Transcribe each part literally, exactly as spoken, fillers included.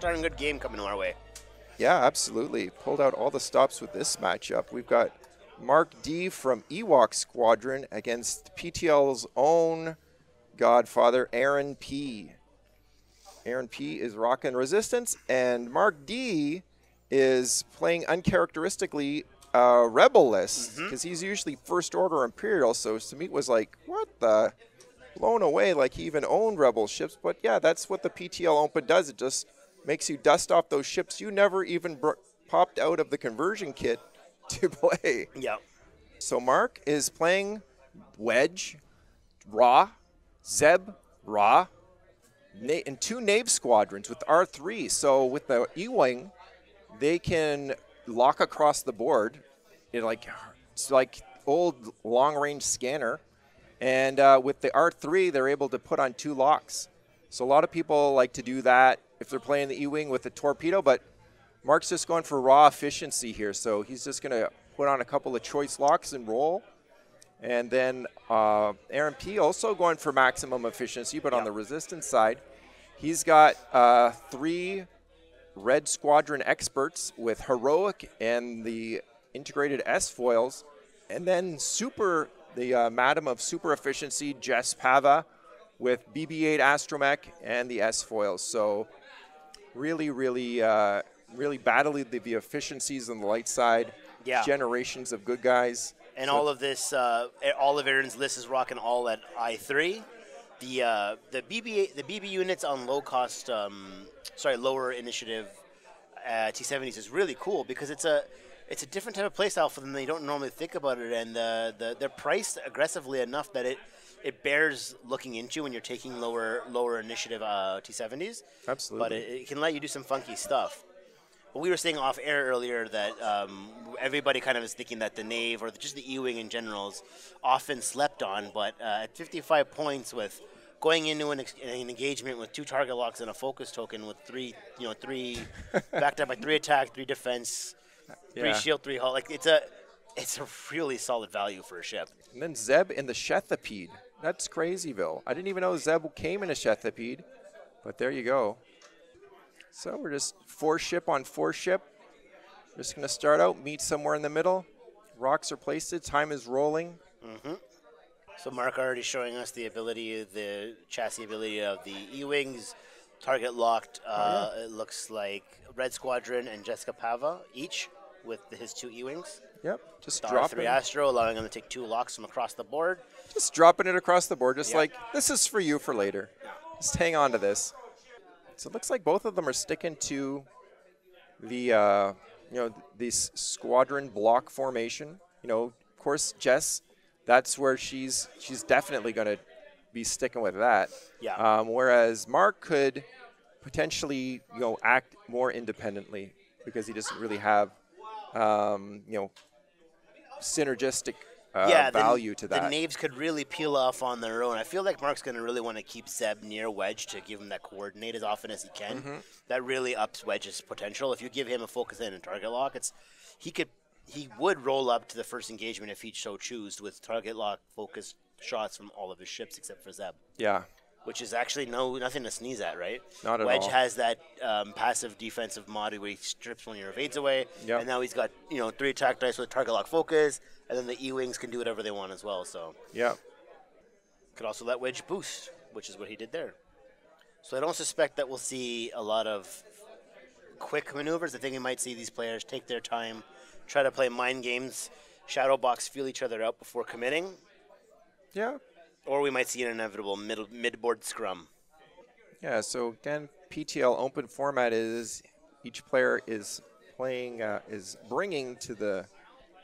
darn good game coming our way. Yeah, absolutely. Pulled out all the stops with this matchup. We've got Mark D from Ewok Squadron against P T L's own godfather, Aaron P. Aaron P is rocking Resistance, and Mark D is playing uncharacteristically uh, Rebel list, because mm-hmm. he's usually First Order Imperial, so Sumeet was like, what the? Blown away, like he even owned Rebel ships, but yeah, that's what the P T L Open does. It just makes you dust off those ships you never even popped out of the conversion kit to play. Yeah. So Mark is playing Wedge, Ra, Zeb, Ra, Na and two Knave squadrons with R three. So with the E-Wing, they can lock across the board, you know, like, it's like old long-range scanner. And uh, with the R three, they're able to put on two locks. So a lot of people like to do that if they're playing the E-Wing with the Torpedo, but Mark's just going for raw efficiency here. So he's just going to put on a couple of choice locks and roll. And then uh, Aaron P also going for maximum efficiency, but yeah. on the Resistance side, he's got uh, three Red Squadron experts with Heroic and the integrated S-Foils, and then super... the uh, Madam of Super Efficiency, Jess Pava, with B B eight Astromech and the S-Foils. So really, really, uh, really battling the, the efficiencies on the light side. Yeah. Generations of good guys. And so all of this, uh, all of Aaron's list is rocking all at I three. The uh, the B B the B B units on low cost, um, sorry, lower initiative uh, T seventies is really cool because it's a It's a different type of playstyle for them. They don't normally think about it, and the, the they're priced aggressively enough that it it bears looking into when you're taking lower lower initiative uh, T seventies. Absolutely, but it, it can let you do some funky stuff. But we were saying off air earlier that um, everybody kind of is thinking that the Knave or just the E-Wing in general is often slept on. But uh, at fifty-five points, with going into an, an engagement with two target locks and a focus token, with three you know three backed up by three attack, three defense. Yeah. Three shield, three hull. Like it's a, it's a really solid value for a ship. And then Zeb in the Sheathipede. That's crazyville. I didn't even know Zeb came in a Sheathipede, but there you go. So we're just four ship on four ship. Just gonna start out, meet somewhere in the middle. Rocks are placed. Time is rolling. Mm-hmm. So Mark already showing us the ability, the chassis ability of the E-Wings. Target locked. Uh, oh, yeah. It looks like Red Squadron and Jessica Pava each with the, his two E-Wings. Yep, just dropping. R three Astro, allowing him to take two locks from across the board. Just dropping it across the board, just yep. like, this is for you for later. Yeah. Just hang on to this. So it looks like both of them are sticking to the, uh, you know, this squadron block formation. You know, of course, Jess, that's where she's she's definitely going to be sticking with that. Yeah. Um, whereas Mark could potentially, you know, act more independently because he doesn't really have, um, you know, synergistic uh, yeah, value the, to that. The Knaves could really peel off on their own. I feel like Mark's going to really want to keep Zeb near Wedge to give him that coordinate as often as he can. Mm-hmm. That really ups Wedge's potential. If you give him a focus in and target lock, it's he could he would roll up to the first engagement if he so choose with target lock focus shots from all of his ships except for Zeb. Yeah. Which is actually no nothing to sneeze at, right? Not at Wedge all. Wedge has that um, passive defensive mod where he strips one of your evades away, yep. and now he's got you know three attack dice with target lock focus, and then the E-Wings can do whatever they want as well. So yeah, could also let Wedge boost, which is what he did there. So I don't suspect that we'll see a lot of quick maneuvers. I think we might see these players take their time, try to play mind games, shadow box, feel each other out before committing. Yeah. Or we might see an inevitable middle, mid-board scrum. Yeah, so again, P T L Open format is each player is playing, uh, is bringing to the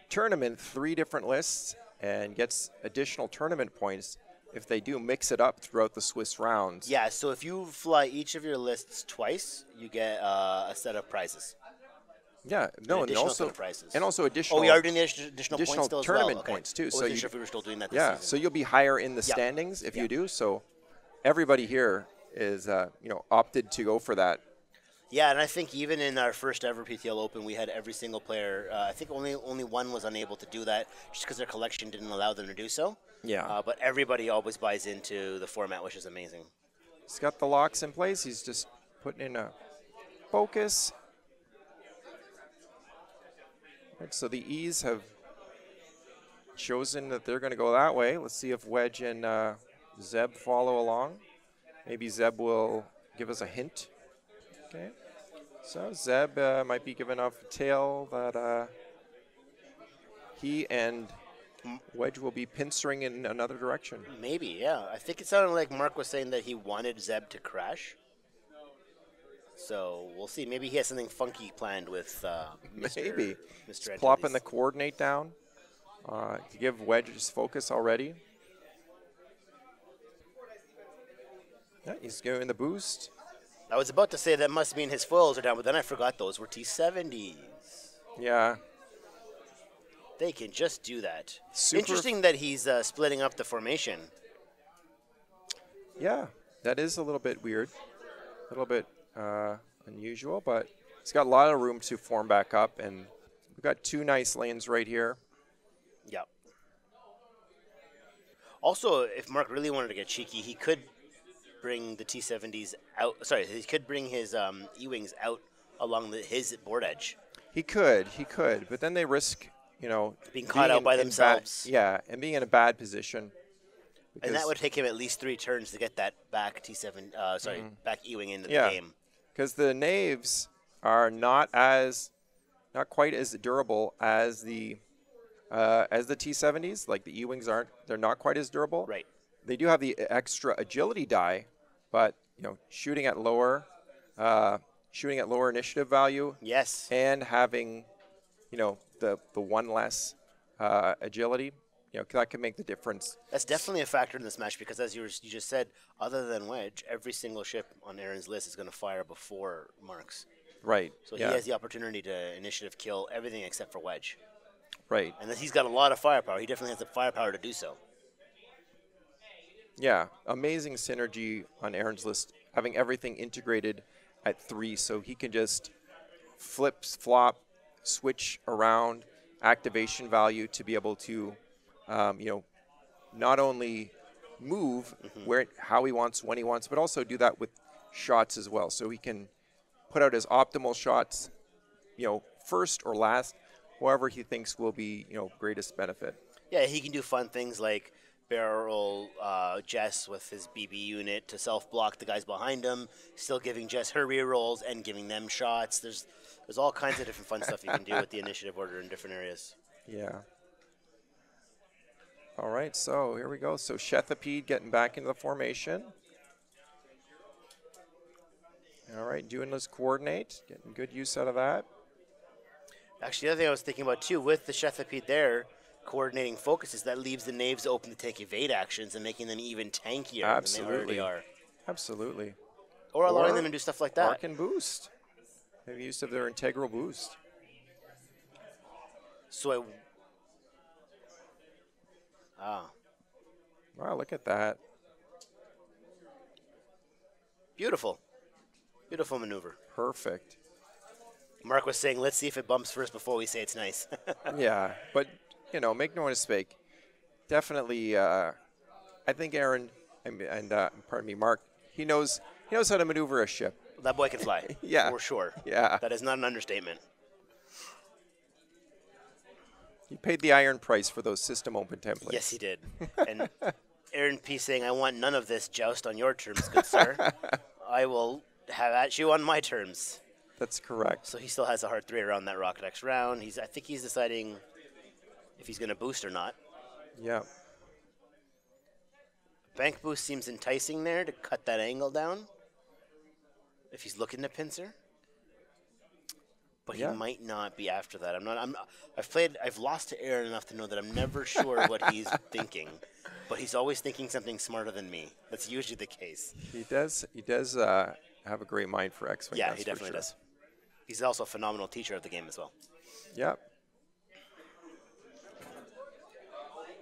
tournament three different lists and gets additional tournament points if they do mix it up throughout the Swiss rounds. Yeah, so if you fly each of your lists twice, you get uh, a set of prizes. Yeah, no, and, and also prices. and also additional. Oh, we are doing the additional, additional points tournament well. okay. points too. Oh, so you, sure if we were still doing that. This yeah, season. so you'll be higher in the yeah. standings if yeah. you do. So everybody here is, uh, you know, opted to go for that. Yeah, and I think even in our first ever P T L Open, we had every single player. Uh, I think only only one was unable to do that just because their collection didn't allow them to do so. Yeah. Uh, but everybody always buys into the format, which is amazing. He's got the locks in place. He's just putting in a focus. Right, so the E's have chosen that they're going to go that way. Let's see if Wedge and uh, Zeb follow along. Maybe Zeb will give us a hint. Okay. So Zeb uh, might be giving off a tail that uh, he and Wedge will be pincering in another direction. Maybe, yeah. I think it sounded like Mark was saying that he wanted Zeb to crash. So we'll see. Maybe he has something funky planned with uh, Mister Maybe. Mister Plopping the coordinate down uh, to give Wedge his focus already. Yeah, he's giving the boost. I was about to say that must mean his foils are down, but then I forgot those were T seventies. Yeah. They can just do that. Super interesting that he's uh, splitting up the formation. Yeah, that is a little bit weird, a little bit uh, unusual, but he's got a lot of room to form back up, and we've got two nice lanes right here. Yep. Also, if Mark really wanted to get cheeky, he could bring the T seventies out. Sorry, he could bring his um, E-Wings out along the, his board edge. He could, he could, but then they risk... You know, being caught out by themselves. Yeah, and being in a bad position. And that would take him at least three turns to get that back T seven, uh, sorry, mm-hmm. back E-Wing into yeah. the game. Because the Knaves are not as, not quite as durable as the, uh, as the T seventies. Like the E-Wings aren't, they're not quite as durable. Right. They do have the extra agility die, but you know, shooting at lower, uh, shooting at lower initiative value. Yes. And having, you know. The, the one less uh, agility, you know, that can make the difference. That's definitely a factor in this match because, as you, were, you just said, other than Wedge, every single ship on Aaron's list is going to fire before Mark's. Right. So yeah. he has the opportunity to initiative kill everything except for Wedge. Right. And then he's got a lot of firepower. He definitely has the firepower to do so. Yeah, amazing synergy on Aaron's list, having everything integrated at three, so he can just flip, flop, switch around activation value to be able to, um, you know, not only move mm-hmm. where, how he wants, when he wants, but also do that with shots as well. So he can put out his optimal shots, you know, first or last, however he thinks will be, you know, greatest benefit. Yeah, he can do fun things like barrel uh, Jess with his B B unit to self-block the guys behind him, still giving Jess her rerolls and giving them shots. There's There's all kinds of different fun stuff you can do with the initiative order in different areas. Yeah. All right, so here we go. So Sheathipede getting back into the formation. All right, doing this coordinate, getting good use out of that. Actually, the other thing I was thinking about too, with the Sheathipede there, coordinating focuses, that leaves the Knaves open to take evade actions and making them even tankier Absolutely. than they already are. Absolutely. Or allowing or them to do stuff like that. Or can boost. They've used of their integral boost. So I... W ah. Wow, look at that. Beautiful. Beautiful maneuver. Perfect. Mark was saying, let's see if it bumps first before we say it's nice. Yeah, but, you know, make no mistake. Definitely, uh, I think Aaron, and, and uh, pardon me, Mark, he knows, he knows how to maneuver a ship. That boy can fly, yeah, for sure. Yeah, that is not an understatement. He paid the iron price for those system open templates. Yes, he did. And Aaron P saying, "I want none of this joust on your terms, good sir. I will have at you on my terms." That's correct. So he still has a hard three around that rock next round. He's, I think, he's deciding if he's going to boost or not. Yeah. Bank boost seems enticing there to cut that angle down. If he's looking to pincer, but yeah. he might not be after that. I'm not. I'm. I've played. I've lost to Aaron enough to know that I'm never sure what he's thinking, but he's always thinking something smarter than me. That's usually the case. He does. He does uh, have a great mind for X-Wing. Yeah, he definitely sure. does. He's also a phenomenal teacher of the game as well. Yep.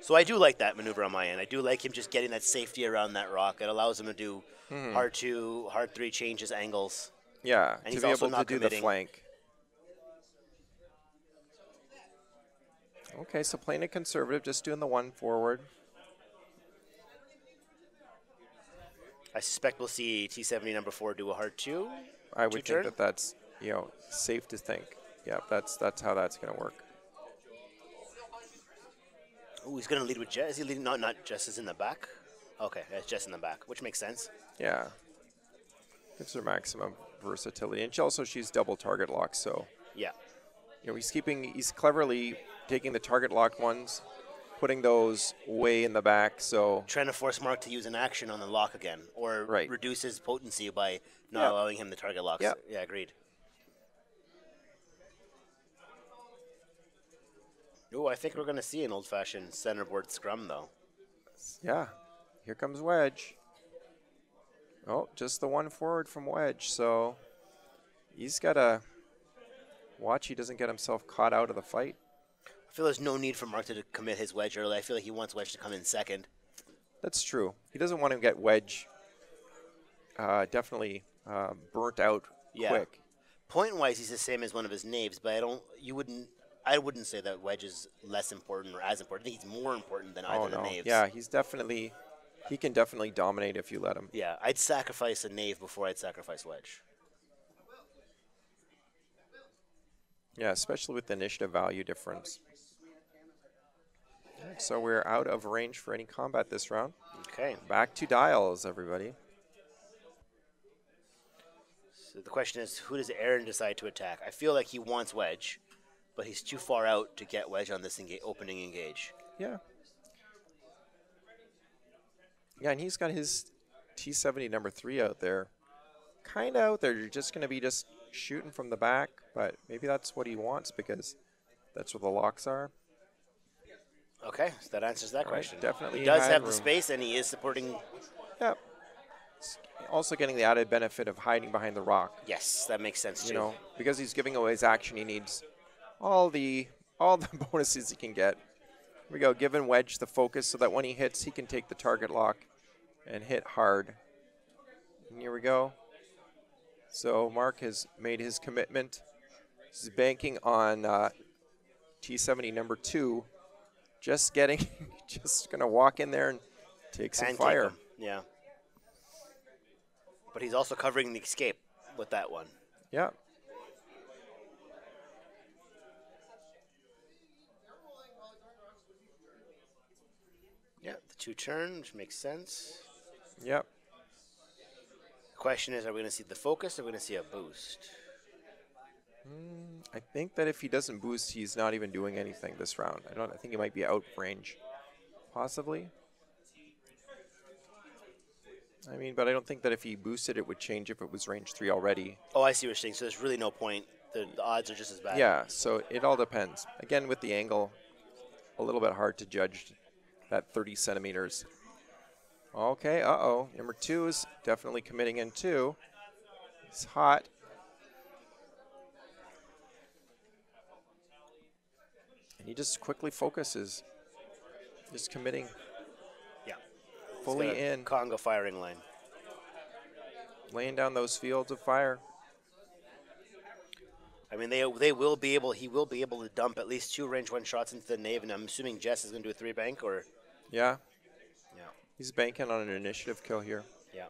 So I do like that maneuver on my end. I do like him just getting that safety around that rock. It allows him to do mm. hard two, hard three changes, angles. Yeah, and to he's be also able not to do committing. the flank. Okay, so playing it conservative, just doing the one forward. I suspect we'll see T seventy number four do a hard two. I would two think turn. that that's you know, safe to think. Yeah, that's that's how that's going to work. Oh, he's going to lead with Jess. Is he leading? No, not Jess is in the back. Okay, that's Jess in the back, which makes sense. Yeah. Gives her maximum versatility. And she also, she's double target locked, so. Yeah. You know, he's keeping, he's cleverly taking the target locked ones, putting those way in the back, so. Trying to force Mark to use an action on the lock again, or right. reduce his potency by not yeah. allowing him the target locks. Yeah, yeah agreed. Oh, I think we're going to see an old-fashioned centerboard scrum, though. Yeah. Here comes Wedge. Oh, just the one forward from Wedge. So he's got to watch he doesn't get himself caught out of the fight. I feel there's no need for Mark to commit his Wedge early. I feel like he wants Wedge to come in second. That's true. He doesn't want to get Wedge uh, definitely uh, burnt out yeah. quick. Point-wise, he's the same as one of his knaves, but I don't. You wouldn't. I wouldn't say that Wedge is less important or as important. I think he's more important than either oh, no. of the knaves. Yeah, he's definitely, he can definitely dominate if you let him. Yeah, I'd sacrifice a knave before I'd sacrifice Wedge. Yeah, especially with the initiative value difference. Right, so we're out of range for any combat this round. Okay. Back to dials, everybody. So the question is, who does Aaron decide to attack? I feel like he wants Wedge, but he's too far out to get Wedge on this enga- opening engage. Yeah. Yeah, and he's got his T seventy number three out there. Kind of out there. You're just going to be just shooting from the back, but maybe that's what he wants because that's where the locks are. Okay, so that answers that right, question. Definitely. He does have room. The space, and he is supporting. Yep. Also getting the added benefit of hiding behind the rock. Yes, that makes sense, too. You know, because he's giving away his action, he needs all the all the bonuses he can get. Here we go, giving Wedge the focus so that when he hits, he can take the target lock and hit hard. And here we go. So Mark has made his commitment. He's banking on uh, T seventy number two. Just getting, just gonna walk in there and take some and fire. Take him. Yeah. But he's also covering the escape with that one. Yeah. Yeah, the two turn, which makes sense. Yep. The question is, are we going to see the focus or are we going to see a boost? Mm, I think that if he doesn't boost, he's not even doing anything this round. I don't. I think he might be out of range, possibly. I mean, but I don't think that if he boosted, it would change if it was range three already. Oh, I see what you're saying. So there's really no point. The, the odds are just as bad. Yeah, so it all depends. Again, with the angle, a little bit hard to judge that thirty centimeters. Okay, uh-oh. Number two is definitely committing in two. It's hot. And he just quickly focuses. Just committing. Yeah. Fully in. Conga firing line. Laying down those fields of fire. I mean, they they will be able, he will be able to dump at least two range one shots into the Knave, and I'm assuming Jess is going to do a three bank, or? Yeah. Yeah. He's banking on an initiative kill here. Yeah.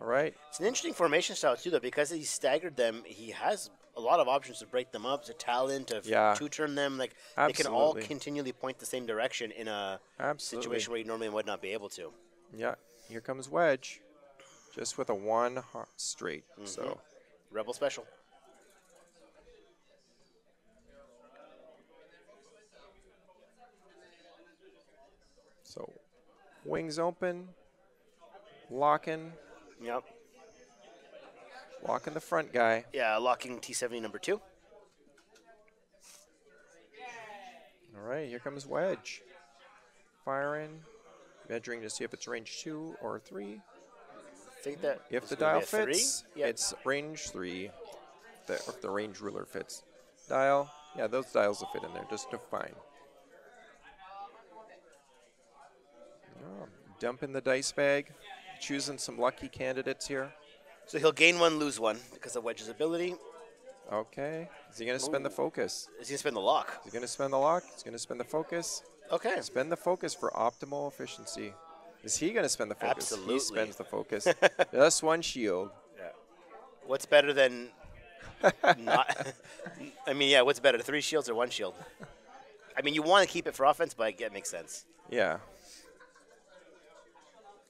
All right. It's an interesting formation style, too, though, because he staggered them. He has a lot of options to break them up, to talent, to yeah. two-turn them. Like absolutely. They can all continually point the same direction in a absolutely. Situation where you normally would not be able to. Yeah. Here comes Wedge, just with a one straight. Mm-hmm. So. Rebel special. So, wings open, locking. Yep. Locking the front guy. Yeah, locking T seventy number two. All right, here comes Wedge. Firing, measuring to see if it's range two or three. I think that if the dial fits, yep. it's range three. The, if the range ruler fits. Dial, yeah, those dials will fit in there just fine. Oh, dumping the dice bag. Choosing some lucky candidates here. So he'll gain one, lose one because of Wedge's ability. Okay. Is he going to spend the focus? Is he going to spend the lock? Is he going to spend the lock? He's going to spend the focus. Okay. Spend the focus for optimal efficiency. Is he going to spend the focus? Absolutely. He spends the focus. Just one shield. Yeah. What's better than not? I mean, yeah, what's better, three shields or one shield? I mean, you want to keep it for offense, but it makes sense. Yeah.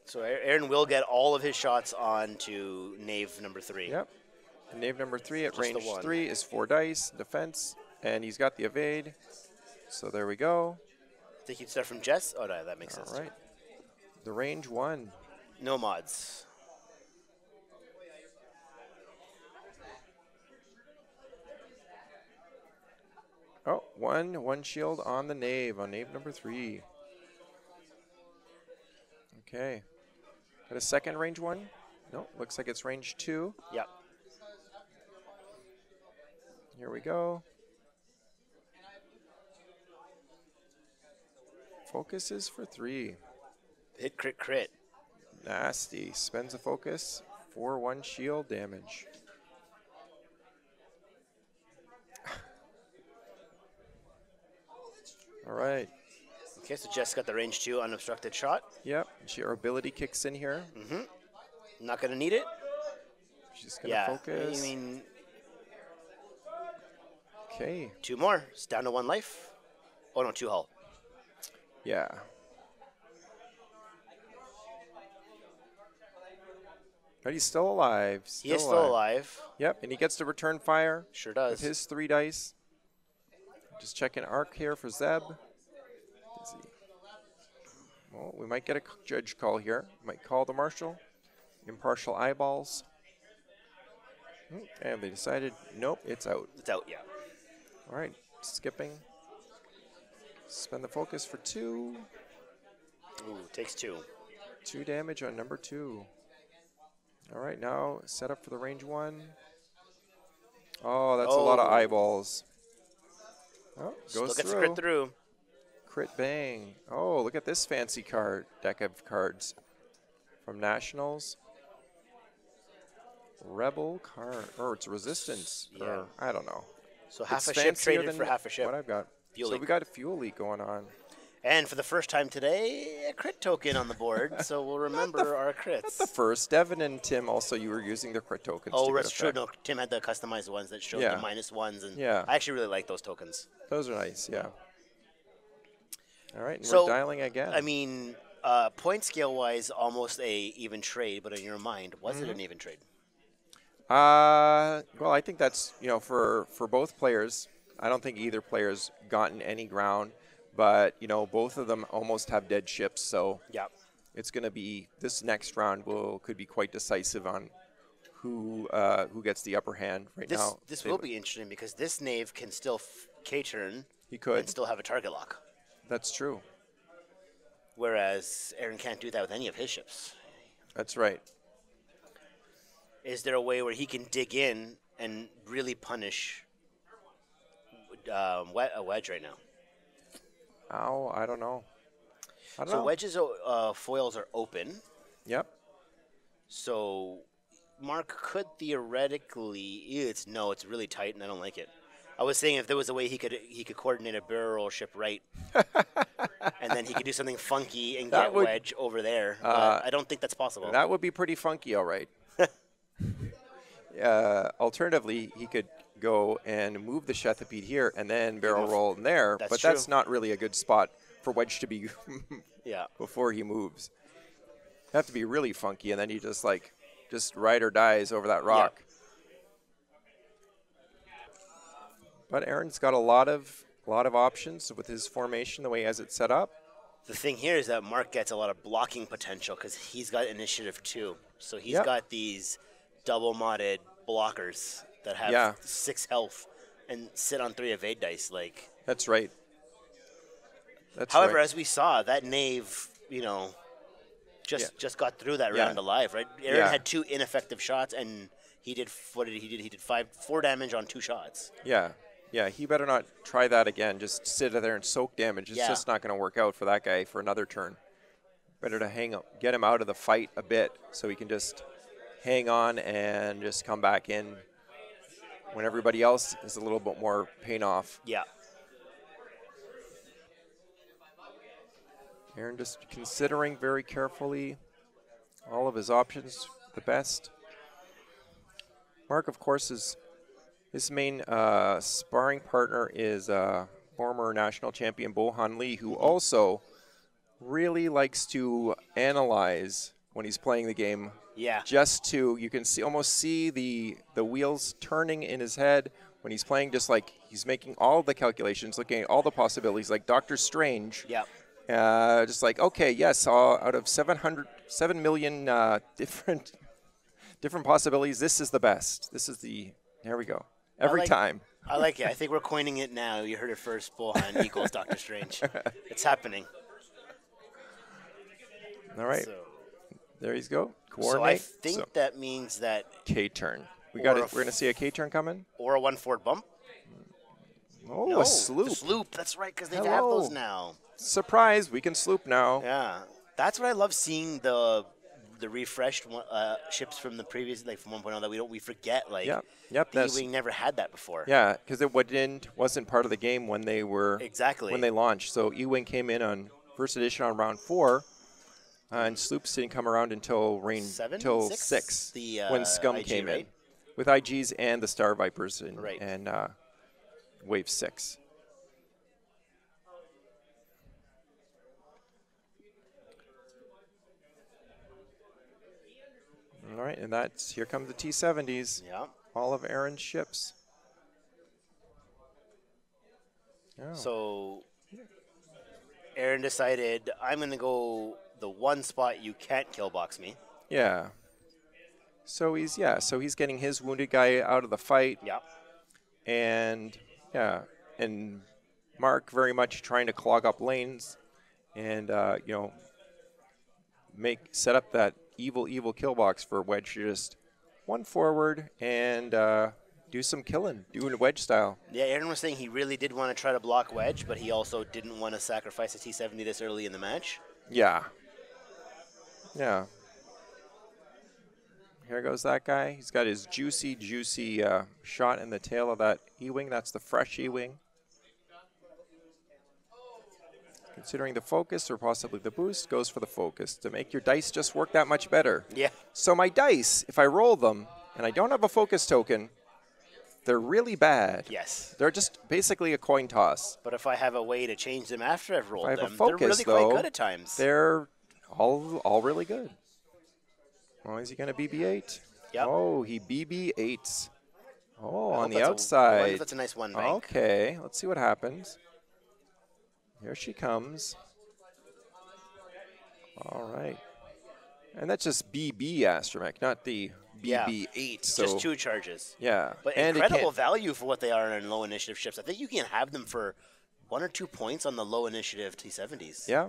So Aaron will get all of his shots on to Knave number three. Yep. Knave number three at range three is four dice, defense, and he's got the evade. So there we go. I think you'd start from Jess? Oh, no, that makes sense. All right. The range one. No mods. Oh, one, one shield on the Knave, on Knave number three. Okay. Got a second range one? No, looks like it's range two. Yep. Here we go. Focus is for three. Hit, crit, crit. Nasty. Spends a focus for one shield damage. All right. Okay, so Jess got the range two unobstructed shot. Yep. She, her ability kicks in here. Mm-hmm. Not going to need it. She's going to yeah. focus. I mean, okay. Two more. It's down to one life. Oh, no, two hull. Yeah. But he's still alive. Still he is alive. still alive. Yep, and he gets to return fire. Sure does. With his three dice. Just checking arc here for Zeb. Well, we might get a judge call here. Might call the marshal. Impartial eyeballs. And they decided, nope, it's out. It's out, yeah. All right, skipping. Spend the focus for two. Ooh, takes two. Two damage on number two. All right, now set up for the range one. Oh, that's oh. a lot of eyeballs. Oh, goes through. Crit through. Crit bang. Oh, look at this fancy card, deck of cards from Nationals. Rebel card, or it's Resistance, yeah. or I don't know. So half it's a ship traded for half a ship. What I've got. Fuel so leak. We got a fuel leak going on. And for the first time today, a crit token on the board, so we'll remember the, our crits. Not the first. Devin and Tim also, you were using the crit tokens. Oh, that's true. No, Tim had the customized ones that showed yeah. the minus ones, and yeah. I actually really like those tokens. Those are nice, yeah. All right, and so, we're dialing again. I mean, uh, point scale-wise, almost a even trade, but in your mind, was mm. it an even trade? Uh, well, I think that's, you know, for, for both players, I don't think either player's gotten any ground. But, you know, both of them almost have dead ships, so yep. it's going to be this next round will could be quite decisive on who uh, who gets the upper hand right this, now. This they will be interesting because this Knave can still K-turn he could. and still have a target lock. That's true. Whereas Aaron can't do that with any of his ships. That's right. Is there a way where he can dig in and really punish um, a Wedge right now? Oh, I don't know. I don't so know. Wedge's uh, foils are open. Yep. So Mark could theoretically. Ew, it's no, it's really tight, and I don't like it. I was saying if there was a way he could he could coordinate a barrel roll ship right, and then he could do something funky and that get would, Wedge over there. Uh, I don't think that's possible. That would be pretty funky, all right. uh, alternatively, he could. Go and move the Sheathipede here and then barrel roll in there, that's but true. that's not really a good spot for Wedge to be yeah. before he moves. You have to be really funky, and then he just like just ride or dies over that rock. Yeah. But Aaron's got a lot of a lot of options with his formation, the way he has it set up. The thing here is that Mark gets a lot of blocking potential because he's got initiative too, so he's yep. got these double modded blockers that have yeah. six health and sit on three evade dice. Like that's right. That's However, right. as we saw, that Knave, you know, just yeah. just got through that yeah. round alive, right? Aaron yeah. had two ineffective shots, and he did what did he did? He did five four damage on two shots. Yeah, yeah. He better not try that again. Just sit there and soak damage. It's yeah. just not going to work out for that guy for another turn. Better to hang up, get him out of the fight a bit, so he can just hang on and just come back in. When everybody else is a little bit more pain off. Yeah. Aaron just considering very carefully all of his options, the best. Mark, of course, is his main uh, sparring partner is uh, former national champion Bo Han Lee, who also really likes to analyze when he's playing the game. Yeah. Just to, you can see almost see the the wheels turning in his head when he's playing, just like he's making all the calculations, looking at all the possibilities, like Doctor Strange. Yep. Uh, just like, okay, yes, uh, out of seven hundred, seven million uh, different different possibilities, this is the best. This is the, there we go. Every I like, time. I like it. I think we're coining it now. You heard it first, Bo Han equals Doctor Strange. It's happening. All right. So. There he's go. So I think so. That means that K-turn. We got it. We're gonna see a K-turn coming. Or a one forward bump. Oh, no, a sloop. Sloop. That's right, because they Hello. have those now. Surprise! We can sloop now. Yeah, that's what I love seeing the the refreshed uh, ships from the previous, like from one point oh, that we don't we forget. Like, yep, yep. The E-Wing never had that before. Yeah, because it wasn't wasn't part of the game when they were exactly when they launched. So E-Wing came in on first edition on round four. Uh, and sloops didn't come around until rain, until six, six the, uh, when Scum I G, came right? in, with I Gs and the Star Vipers in, right. and uh, Wave Six. All right, and that's here comes the T seventies. Yeah, all of Aaron's ships. Oh. So Aaron decided I'm going to go. The one spot you can't killbox me. Yeah. So he's yeah. So he's getting his wounded guy out of the fight. Yeah. And yeah, and Mark very much trying to clog up lanes, and uh, you know, make set up that evil, evil killbox for Wedge to just one forward and uh, do some killing, doing Wedge style. Yeah, Aaron was saying he really did want to try to block Wedge, but he also didn't want to sacrifice a T seventy this early in the match. Yeah. Yeah. Here goes that guy. He's got his juicy, juicy uh, shot in the tail of that E-Wing. That's the fresh E-Wing. Considering the focus or possibly the boost, goes for the focus to make your dice just work that much better. Yeah. So my dice, if I roll them and I don't have a focus token, they're really bad. Yes. They're just basically a coin toss. But if I have a way to change them after I've rolled them, focus, they're really though, quite good at times. They're... All, all really good. Oh, is he going to B B eight? Yep. Oh, he B B eights. Oh, on the outside. A, I wonder if that's a nice one bank. Okay, let's see what happens. Here she comes. All right. And that's just B B Astromech, not the B B eight. Yeah. So just two charges. Yeah. But and incredible value for what they are in low initiative ships. I think you can have them for one or two points on the low initiative T seventies. Yeah.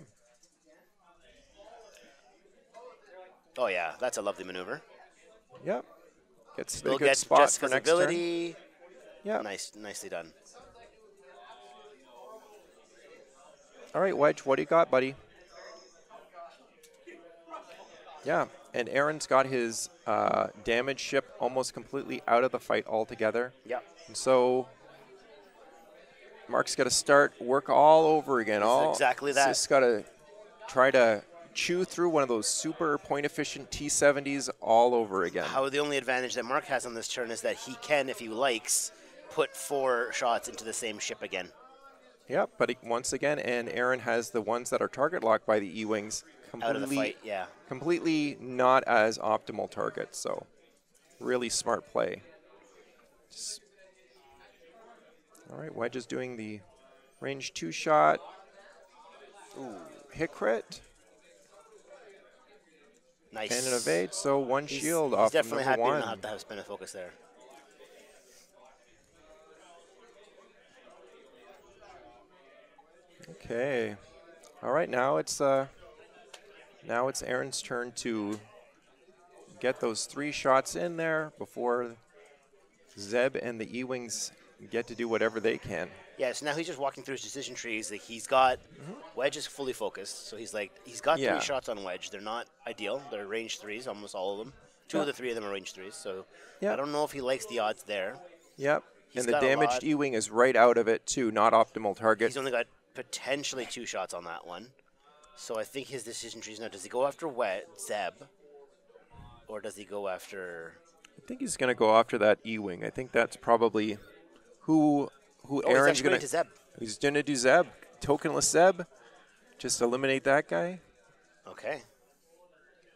Oh, yeah, that's a lovely maneuver. Yep. Gets a good spot for next turn. Yeah. Nice, nicely done. All right, Wedge, what do you got, buddy? Yeah, and Aaron's got his uh, damage ship almost completely out of the fight altogether. Yep. And so Mark's got to start work all over again. All, exactly that. He's got to try to... chew through one of those super point-efficient T seventies all over again. How the only advantage that Mark has on this turn is that he can, if he likes, put four shots into the same ship again. Yep, but he, once again, and Aaron has the ones that are target locked by the E-Wings completely, out of the fight, yeah. completely not as optimal targets, so really smart play. Just, all right, Wedge is doing the range two shot. Ooh, hit crit. Nice. And an evade, so one he's, shield he's off the number one. He's definitely happy not to have spin a focus there. Okay. All right, now it's uh, now it's Aaron's turn to get those three shots in there before Zeb and the E-Wings get to do whatever they can. Yeah, so now he's just walking through his decision trees. Like he's got mm-hmm. Wedge is fully focused, so he's like he's got yeah. three shots on Wedge. They're not ideal. They're range threes, almost all of them. Two yeah. of the three of them are range threes, so yeah. I don't know if he likes the odds there. Yep, he's and the damaged E-Wing is right out of it too. Not optimal target. He's only got potentially two shots on that one. So I think his decision tree is now, does he go after Wet Zeb, or does he go after... I think he's going to go after that E-Wing. I think that's probably who who oh, Aaron's going to... Zeb. He's going to do Zeb. Tokenless Zeb. Just eliminate that guy. Okay.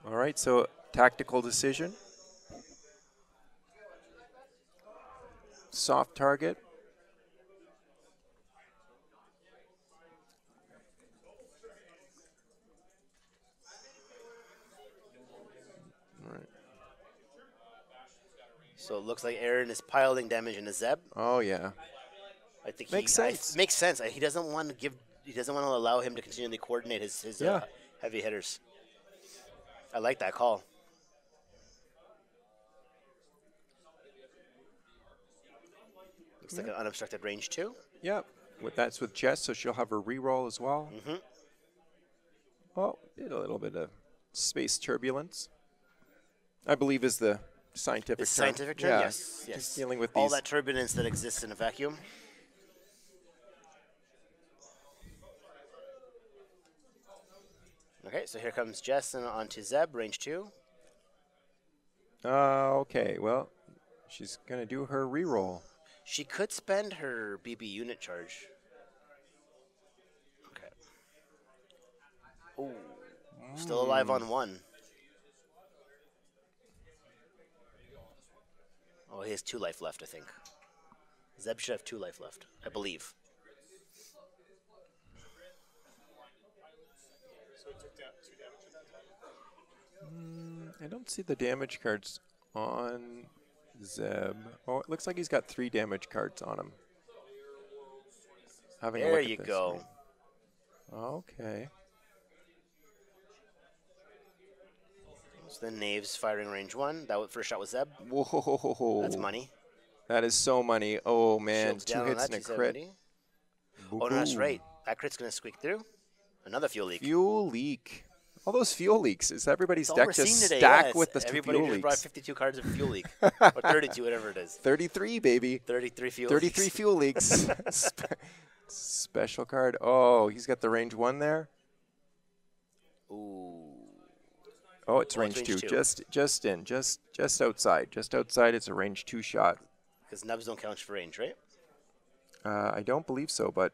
All right, so tactical decision. Soft target. So it looks like Aaron is piling damage in a Zeb. Oh yeah, I think makes he, sense. I, makes sense. He doesn't want to give. He doesn't want to allow him to continually coordinate his his yeah. uh, heavy hitters. I like that call. Looks yeah. like an unobstructed range too. Yep. Yeah. With that's with Jess, so she'll have her reroll as well. Mm-hmm. Oh, did a little bit of space turbulence. I believe is the. Scientific term. Scientific term, yeah. yes. yes. Just dealing with all these. That turbulence that exists in a vacuum. Okay, so here comes Jess and onto Zeb, range two. Uh, okay, well, she's going to do her reroll. She could spend her B B unit charge. Okay. Oh, mm. still alive on one. Oh, he has two life left, I think. Zeb should have two life left, I believe. So it took down two damage at that time? Mm, I don't see the damage cards on Zeb. Oh, it looks like he's got three damage cards on him. Having there a look you at this go. Screen. Okay. So the Knaves firing range one. That first shot was Zeb. Whoa. That's money. That is so money. Oh, man. Two hits and a crit. Oh, no, that's right. That crit's going to squeak through. Another fuel leak. Fuel leak. All those fuel leaks. Is everybody's deck just stacked with the fuel leaks? Everybody just brought fifty-two cards of fuel leak. Or thirty-two, whatever it is. thirty-three, baby. thirty-three fuel leaks. thirty-three fuel leaks. Special card. Oh, he's got the range one there. Ooh. Oh, it's range, range two. two, just just in, just just outside, just outside. It's a range two shot. Because nubs don't count for range, right? Uh, I don't believe so, but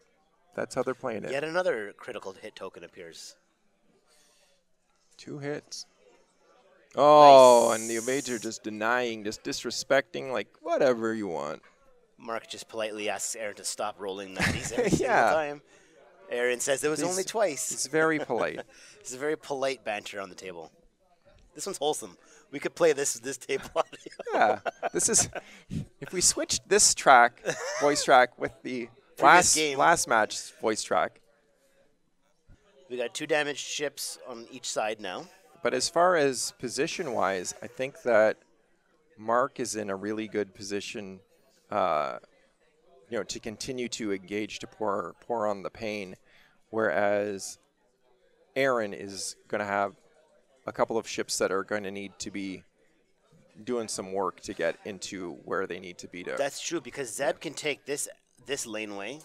that's how they're playing it. Yet another critical hit token appears. Two hits. Oh, nice. And the evader just denying, just disrespecting, like whatever you want. Mark just politely asks Aaron to stop rolling nineties every single time. Aaron says there was he's, only twice. It's very polite. It's a very polite banter on the table. This one's wholesome. We could play this this tape audio. Yeah, this is if we switched this track, voice track, with the last game. last match's voice track. We got two damaged ships on each side now. But as far as position wise, I think that Mark is in a really good position, uh, you know, to continue to engage to pour pour on the pain, whereas Aaron is going to have a couple of ships that are going to need to be doing some work to get into where they need to be. To That's true, because Zeb yeah. can take this this laneway,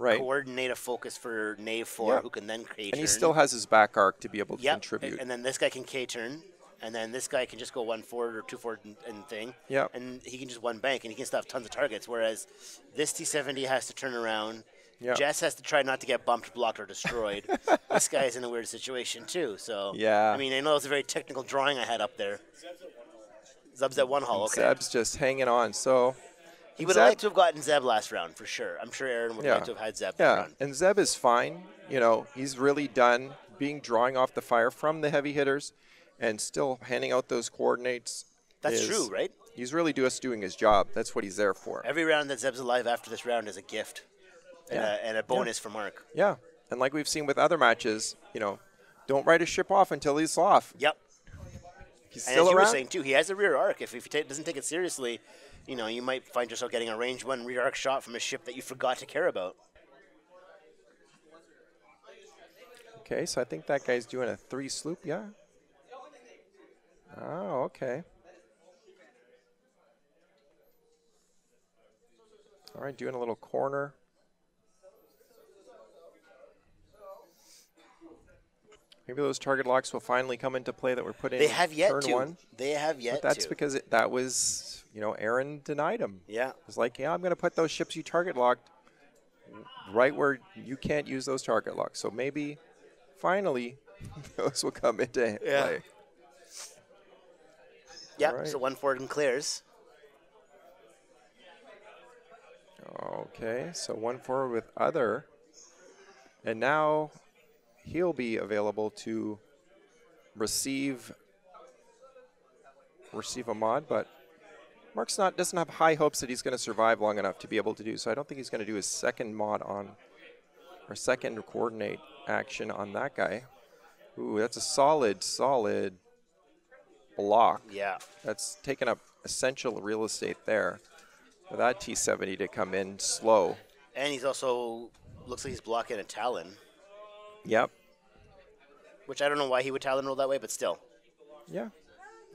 right? Coordinate a focus for Knave four, yeah. who can then K-turn. And he still has his back arc to be able to yep. contribute. And then this guy can K-turn, and then this guy can just go one forward or two forward and, and thing. Yeah. And he can just one bank, and he can still have tons of targets, whereas this T seventy has to turn around. Yep. Jess has to try not to get bumped, blocked, or destroyed. This guy is in a weird situation, too. So, yeah. I mean, I know it was a very technical drawing I had up there. Zeb's at one hull, okay. Zeb's just hanging on, so... He would have liked to have gotten Zeb last round, for sure. I'm sure Aaron would yeah. like to have had Zeb yeah. last round. And Zeb is fine. You know, he's really done being drawing off the fire from the heavy hitters and still handing out those coordinates. That's is, true, right? He's really just doing his job. That's what he's there for. Every round that Zeb's alive after this round is a gift. And, yeah. a, and a bonus yeah. for Mark. Yeah, and like we've seen with other matches, you know, don't write a ship off until he's off. Yep. He's and still as you around. were saying, too, he has a rear arc. If he ta doesn't take it seriously, you know, you might find yourself getting a range one rear arc shot from a ship that you forgot to care about. Okay, so I think that guy's doing a three sloop, yeah? Oh, okay. All right, doing a little corner. Maybe those target locks will finally come into play that were put in. They have yet turn to. One. They have yet to. But that's to. because it, that was, you know, Aaron denied him. Yeah. It was like, yeah, I'm going to put those ships you target locked right where you can't use those target locks. So maybe finally those will come into yeah. play. Yeah, right. So one forward and clears. Okay, so one forward with other. And now he'll be available to receive receive a mod, but Mark's not doesn't have high hopes that he's going to survive long enough to be able to do so. I don't think he's going to do his second mod on or second coordinate action on that guy. Ooh, that's a solid, solid block. Yeah. That's taken up essential real estate there for that T seventy to come in slow. And he's also looks like he's blocking a Talon. Yep. Which I don't know why he would Talon roll that way, but still. Yeah.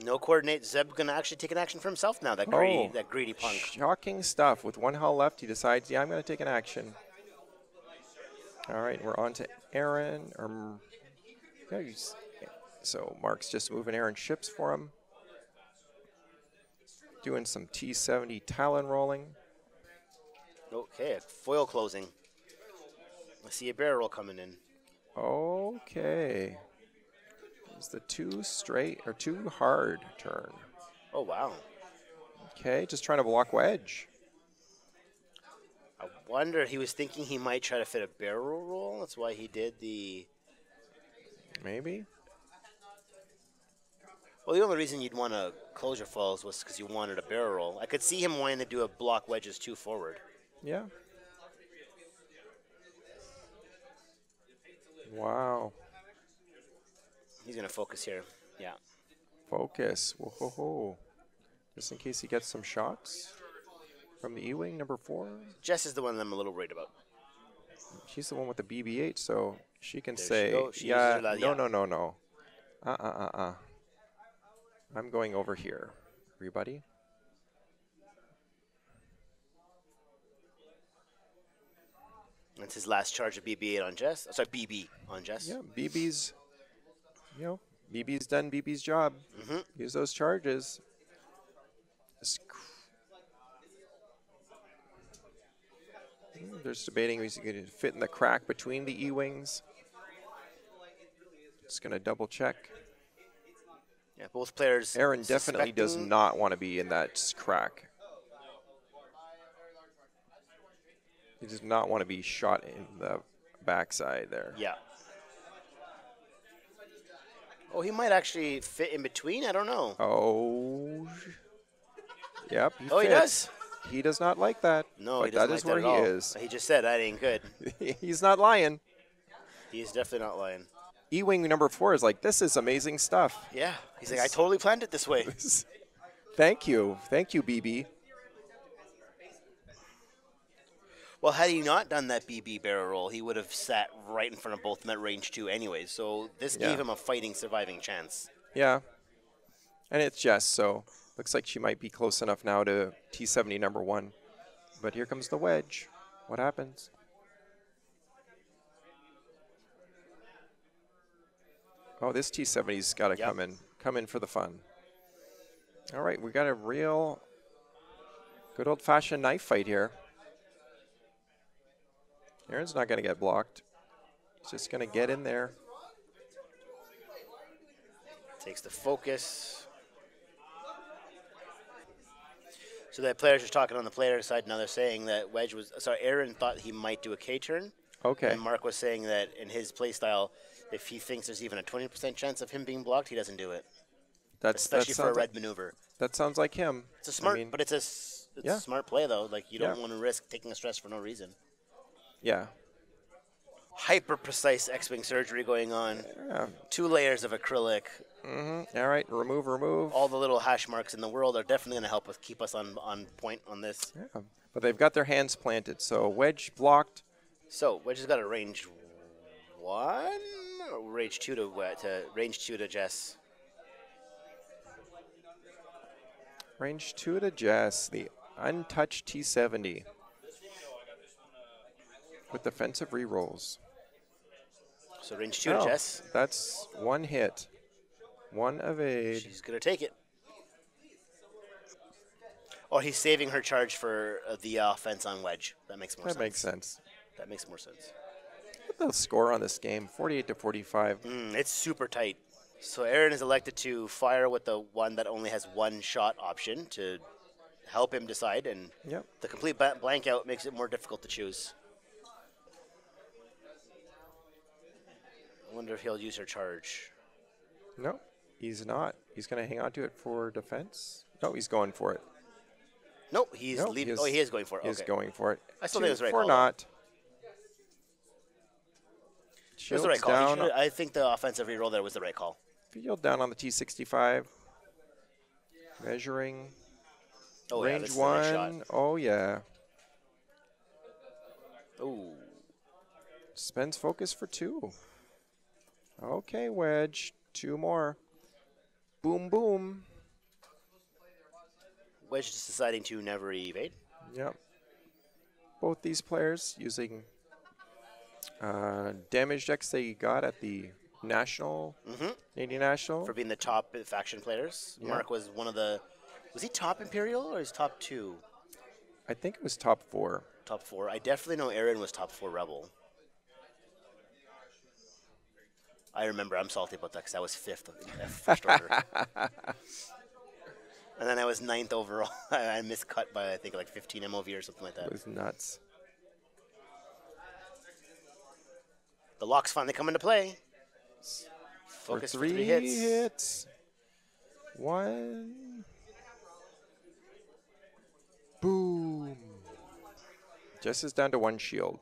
No coordinate. Zeb going to actually take an action for himself now, that greedy, oh, that greedy punk. Shocking stuff. With one hull left, he decides, yeah, I'm going to take an action. All right, we're on to Aaron. Um, so Mark's just moving Aaron's ships for him. Doing some T seventy Talon rolling. Okay, foil closing. I see a barrel coming in. Okay. It's the two straight or two hard turn. Oh, wow. Okay, just trying to block Wedge. I wonder, he was thinking he might try to fit a barrel roll. That's why he did the... Maybe. Well, the only reason you'd want to close your foils was because you wanted a barrel roll. I could see him wanting to do a block Wedges two forward. Yeah. Wow. He's going to focus here. Yeah. Focus. Whoa, ho, ho. Just in case he gets some shots from the E-Wing, number four. Jess is the one that I'm a little worried about. She's the one with the B B eight, so she can there say, she she yeah, no, yeah, no, no, no. Uh-uh-uh-uh. I'm going over here. Everybody? That's his last charge of B B eight on Jess. Sorry, B B on Jess. Yeah, B B's, you know, B B's done B B's job. Mm-hmm. Use those charges. They're just debating if he's going to fit in the crack between the E-Wings. Just going to double check. Yeah, both players. Aaron definitely does not want to be in that crack. He does not want to be shot in the backside there. Yeah. Oh, he might actually fit in between. I don't know. Oh. Yep. He oh, fits. He does. He does not like that. No, but he doesn't that like is that where at he all. is. He just said that ain't good. He's not lying. He's definitely not lying. E-Wing number four is like, this is amazing stuff. Yeah. He's this, like, I totally planned it this way. Thank you. Thank you, B B. Well, had he not done that B B barrel roll, he would have sat right in front of both them at range two anyways. So this yeah. gave him a fighting, surviving chance. Yeah. And it's Jess, so looks like she might be close enough now to T seventy number one. But here comes the Wedge. What happens? Oh, this T seventy's got to yep. come in. Come in for the fun. All right, we got a real good old-fashioned knife fight here. Aaron's not going to get blocked. He's just going to get in there. Takes the focus. So that player's just talking on the player side. Now they're saying that Wedge was, sorry, Aaron thought he might do a K-turn. Okay. And Mark was saying that in his play style, if he thinks there's even a twenty percent chance of him being blocked, he doesn't do it. That's Especially that for a red like, maneuver. That sounds like him. It's a smart, I mean, but it's a, it's yeah. a smart play, though. Like, you don't yeah. want to risk taking a stress for no reason. Yeah. Hyper precise X-Wing surgery going on. Yeah. Two layers of acrylic. Mm-hmm. All right, remove, remove. All the little hash marks in the world are definitely going to help with keep us on on point on this. Yeah. But they've got their hands planted, so Wedge blocked. So Wedge has got a range one, or range two to uh, to range two to Jess. Range two to Jess, the untouched T seventy. With defensive re-rolls. So range two oh, to Jess. That's one hit. One evade. She's going to take it. Oh, he's saving her charge for uh, the offense on Wedge. That makes more that sense. That makes sense. That makes more sense. Look at the score on this game, forty-eight to forty-five. Mm, it's super tight. So Aaron is elected to fire with the one that only has one shot option to help him decide, and yep. the complete blank out makes it more difficult to choose. I wonder if he'll use her charge. No, he's not. He's going to hang on to it for defense. No, he's going for it. No, he's no, leaving. He is, oh, he is going for it. He okay. is going for it. I still Two, think it's right. Or not. Shields the right call. Should, I think the offensive reroll there was the right call. Field down on the T sixty-five. Measuring. Oh, range yeah, one. Oh, yeah. Ooh. Spends focus for two. Okay, Wedge. Two more. Boom, boom. Wedge just deciding to never evade. Yep. Both these players using uh, damage decks they got at the National, mm-hmm. Canadian National. For being the top faction players. Yep. Mark was one of the, was he top Imperial or is top two? I think it was top four. Top four. I definitely know Aaron was top four Rebel. I remember. I'm salty about that because I was fifth. First order. And then I was ninth overall. I miscut by, I think, like fifteen M O V or something like that. It was nuts. The locks finally come into play. Focus for three, for three hits. hits. One. Boom. Jess is down to one shield.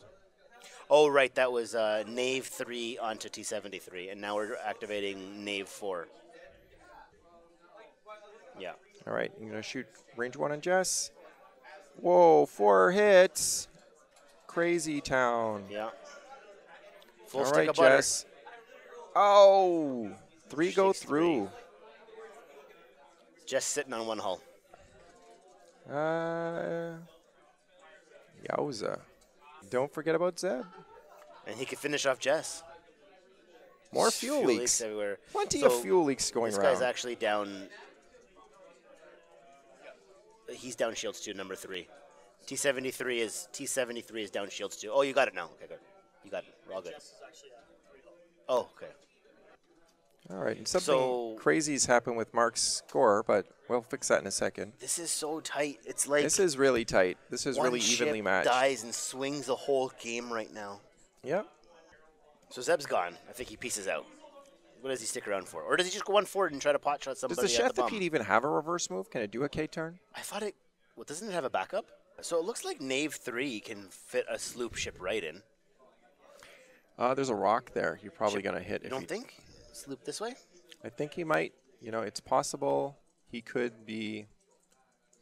Oh, right. That was uh, Knave three onto T seventy-three. And now we're activating Knave four. Yeah. All right, I'm gonna shoot range one on Jess. Whoa, four hits! Crazy town. Yeah. Full All right, Jess. Butter. Oh, three she go through. Three. Jess sitting on one hull. Uh, yowza! Don't forget about Zeb. And he could finish off Jess. More fuel, fuel leaks. leaks everywhere. Plenty so of fuel leaks going around. This guy's around. actually down. He's down shields two, number three. T seventy-three is T seventy-three is down shields two. Oh, you got it now. Okay, good. You got it. We're all good. Oh, okay. All right. And something so, crazy's happened with Mark's score, but we'll fix that in a second. This is so tight. It's like this is really tight. This is really evenly matched. One ship dies and swings the whole game right now. Yep. So Zeb's gone. I think he pieces out. What does he stick around for? Or does he just go one forward and try to pot shot somebody? Does the Sheathipede even have a reverse move? Can it do a K-turn? I thought it... Well, doesn't it have a backup? So it looks like Knave three can fit a sloop ship right in. Uh, there's a rock there. You're probably going to hit. You if don't think? Sloop this way? I think he might. You know, it's possible he could be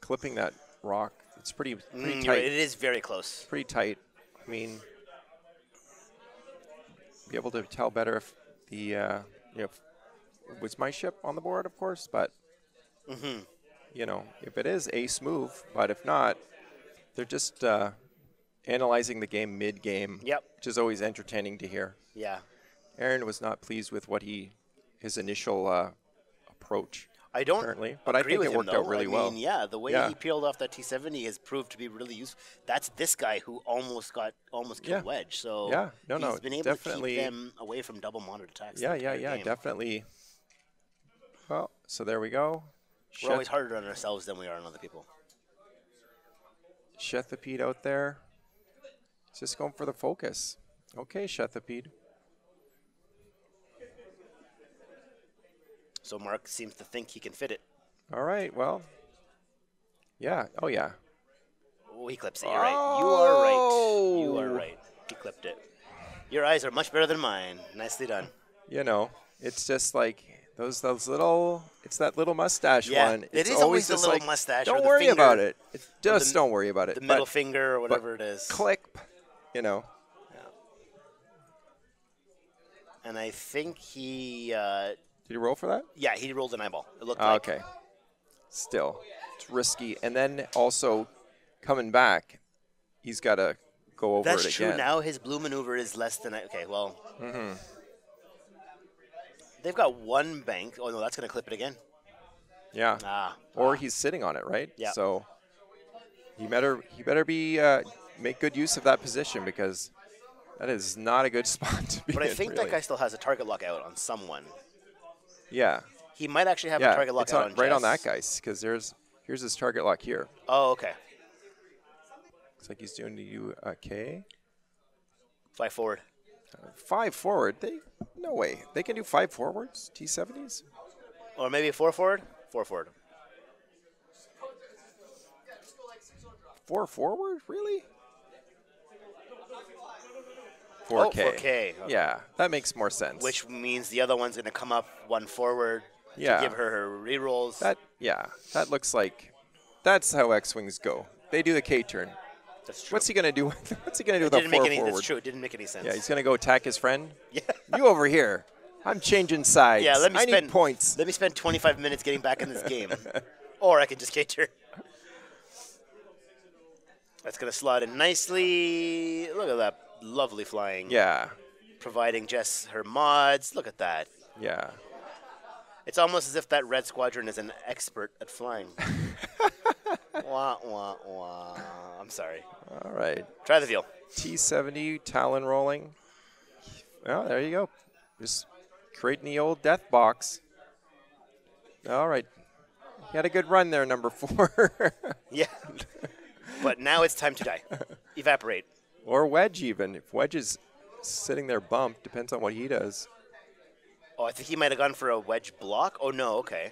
clipping that rock. It's pretty, pretty mm, tight. Right. It is very close. Pretty tight. I mean, be able to tell better if the... Uh, Yep. It was my ship on the board, of course, but, mm-hmm. you know, if it is, ace move. But if not, they're just uh, analyzing the game mid-game, yep. which is always entertaining to hear. Yeah. Aaron was not pleased with what he, his initial uh, approach, I don't apparently. But agree I think with it worked him, out really I mean, well. Yeah, the way yeah. he peeled off that T seventy has proved to be really useful. That's this guy who almost got almost killed yeah. Wedge. So yeah, no, he's no, been able definitely. to keep them away from double monitored attacks. Yeah, yeah, yeah, game. definitely. Well, so there we go. We're Sheath always harder on ourselves than we are on other people. Sheathipede out there. Just going for the focus. Okay, Sheathipede. So Mark seems to think he can fit it. All right, well, yeah, oh yeah. Oh, he clips it, you're oh. right. You are right, you are right. He clipped it. Your eyes are much better than mine. Nicely done. You know, it's just like those those little, it's that little mustache yeah, one. It's it is always, always the little like, mustache Don't or the worry finger, about it. It's just the, don't worry about it. The middle but, finger or whatever it is. Click, you know. Yeah. And I think he... Uh, Did he roll for that? Yeah, he rolled an eyeball. It looked oh, like. Okay. Still, it's risky. And then also coming back, he's got to go over That's it again. That's true. Now his blue maneuver is less than I. Okay, well. Mm-hmm. They've got one bank. Oh, no, that's going to clip it again. Yeah. Ah, or ah. he's sitting on it, right? Yeah. So he better, he better be uh, make good use of that position, because that is not a good spot to be in. But I think really. that guy still has a target lock out on someone. Yeah. He might actually have yeah, a target lock out on, on right Jess. on that guy, because there's here's his target lock here. Oh, okay. Looks like he's doing to you a K. Five forward. Uh, five forward? They no way. They can do five forwards, T seventies? Or maybe four forward? Four forward. Four forward? Really? four K. Oh, four K. Okay. Yeah, that makes more sense. Which means the other one's going to come up one forward yeah. to give her her rerolls. That, yeah, that looks like that's how X-Wings go. They do the K-turn. That's true. What's he going to do with, what's he gonna do with that four any, forward? That's true. It didn't make any sense. Yeah, he's going to go attack his friend. Yeah. You over here. I'm changing sides. Yeah, let me I spend, need points. Let me spend twenty-five minutes getting back in this game. Or I can just K-turn. That's going to slot in nicely. Look at that. Lovely flying. Yeah. Providing Jess her mods. Look at that. Yeah. It's almost as if that Red Squadron is an expert at flying. Wah, wah, wah. I'm sorry. All right. Try the deal. T seventy, Talon rolling. Well, there you go. Just creating the old death box. All right. You had a good run there, number four. Yeah. But now it's time to die. Evaporate. Or Wedge, even. If Wedge is sitting there bumped, depends on what he does. Oh, I think he might have gone for a Wedge block. Oh, no, okay.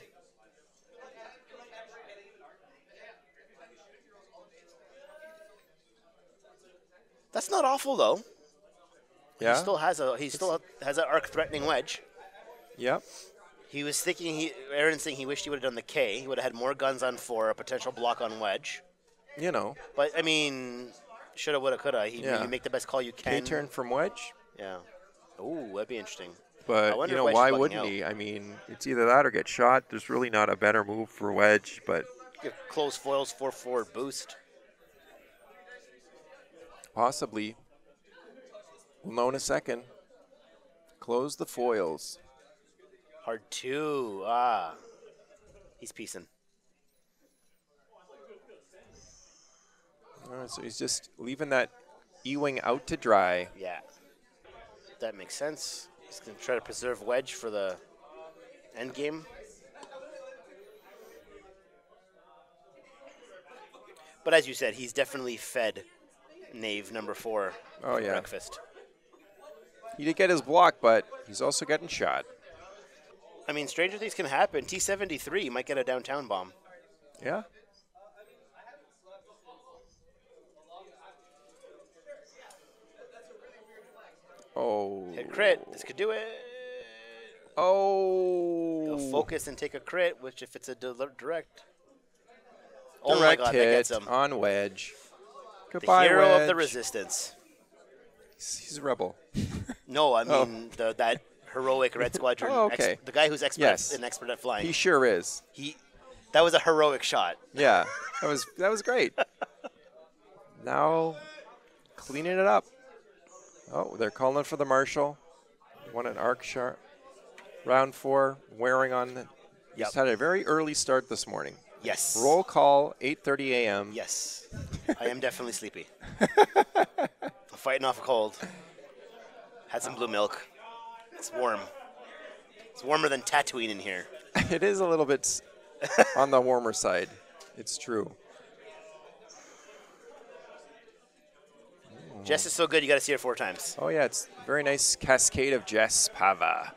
That's not awful, though. Yeah. He still has a he still has an arc-threatening Wedge. Yep. He was thinking, he, Aaron's saying he wished he would have done the K. He would have had more guns on four, a potential block on Wedge. You know. But, I mean... Shoulda, woulda, coulda. He, yeah. You make the best call you can. K-turn from Wedge? Yeah. Ooh, that'd be interesting. But, you know, why wouldn't he? I mean, it's either that or get shot. There's really not a better move for Wedge, but... Get close foils for forward boost. Possibly. We'll know in a second. Close the foils. Hard two. Ah. He's piecing. All right, so he's just leaving that E-Wing out to dry. Yeah. That makes sense. He's going to try to preserve Wedge for the end game. But as you said, he's definitely fed Knave number four oh, for yeah. breakfast. He did get his block, but he's also getting shot. I mean, stranger things can happen. T seventy-three might get a downtown bomb. Yeah. Oh. Hit crit. This could do it. Oh. He'll focus and take a crit, which if it's a direct. Direct oh my God, hit that gets him. On Wedge. Goodbye, the hero Wedge. Of the Resistance. He's, he's a rebel. No, I mean oh. the, that heroic Red Squadron. Oh, okay. The guy who's expert yes. an expert at flying. He sure is. He. That was a heroic shot. Yeah. that was that was great. Now, cleaning it up. Oh, they're calling for the marshal. Won an arc sharp. Round four, wearing on. The, yep. Just had a very early start this morning. Yes. Roll call, eight thirty A M Yes. I am definitely sleepy. I'm fighting off a cold. Had some blue milk. It's warm. It's warmer than Tatooine in here. It is a little bit on the warmer side. It's true. Jess is so good, you got to see her four times. Oh, yeah, it's a very nice cascade of Jess Pava.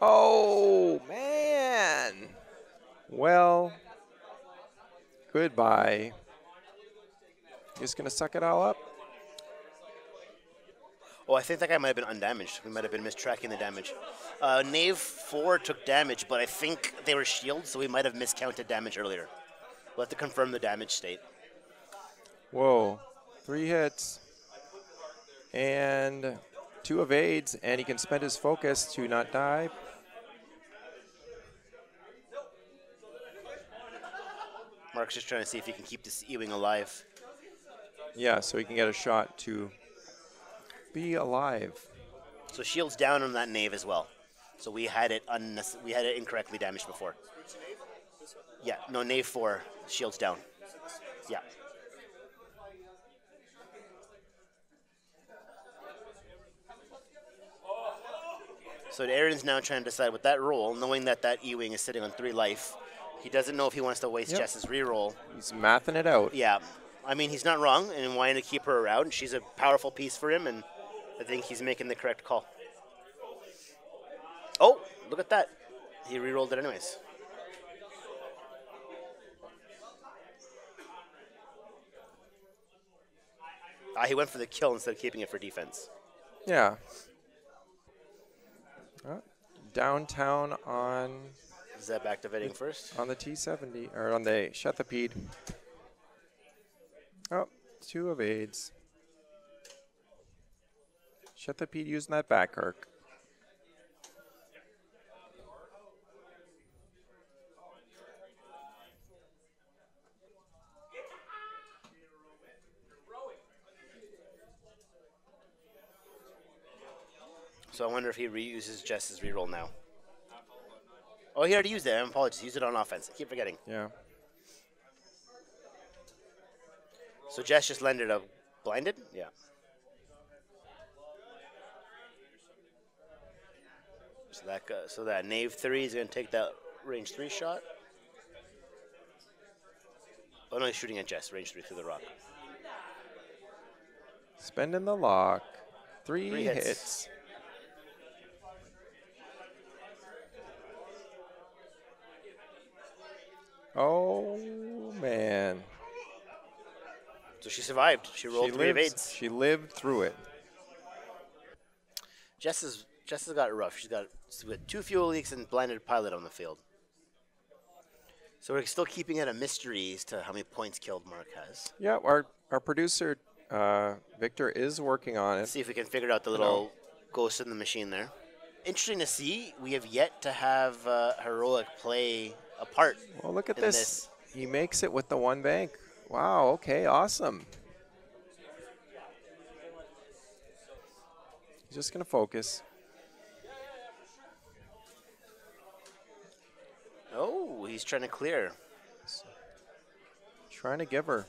Oh, man. Well, goodbye. Just going to suck it all up. Oh, I think that guy might have been undamaged. We might have been mistracking the damage. Uh, Knave four took damage, but I think they were shields, so we might have miscounted damage earlier. We'll have to confirm the damage state. Whoa, three hits and two evades, and he can spend his focus to not die. Mark's just trying to see if he can keep this E-Wing alive. Yeah, so he can get a shot to be alive. So shields down on that Knave as well. So we had it unnecess we had it incorrectly damaged before. Yeah, no, Knave four, shields down. Yeah. So Aaron's now trying to decide with that roll, knowing that that E-Wing is sitting on three life. He doesn't know if he wants to waste yep. Jess's reroll. He's mathing it out. Yeah. I mean, he's not wrong and wanting to keep her around. She's a powerful piece for him, and I think he's making the correct call. Oh, look at that. He rerolled it anyways. Ah, he went for the kill instead of keeping it for defense. Yeah. Uh, downtown on Zeb activating first on the T seventy or on the Sheathipede. Oh, two evades. Sheathipede using that back arc. So I wonder if he reuses Jess's reroll now. Oh, he already used it. I'm apologies. He used it on offense. I keep forgetting. Yeah. So Jess just landed a blinded? Yeah. So that uh, so that Knave three is going to take that range three shot. Oh, no, he's shooting at Jess. Range three through the rock. Spending the lock. Three, three hits. hits. Oh, man. So she survived. She rolled she three lives, evades. She lived through it. Jess, is, Jess has got it rough. She's got, she's got two fuel leaks and blinded pilot on the field. So we're still keeping it a mystery as to how many points killed Mark has. Yeah, our, our producer, uh, Victor, is working on it. Let's see if we can figure out the little no. ghost in the machine there. Interesting to see. We have yet to have uh, Heroic play... apart. Well, look at this. this. He makes it with the one bank. Wow, okay, awesome. He's just going to focus. Oh, he's trying to clear. So, trying to give her.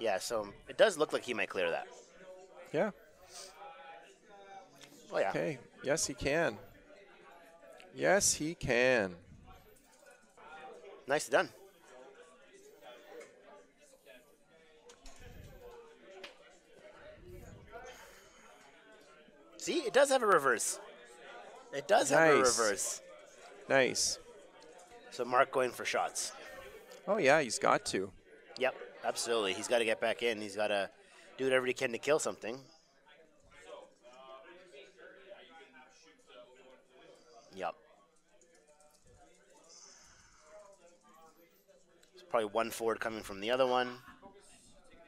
Yeah, so it does look like he might clear that. Yeah. Oh, yeah. Okay. Yes, he can. Yes, he can. Nicely done. See, it does have a reverse. It does nice. have a reverse. Nice. So Mark going for shots. Oh, yeah, he's got to. Yep, absolutely. He's got to get back in. He's got to do whatever he can to kill something. Yep. There's probably one forward coming from the other one.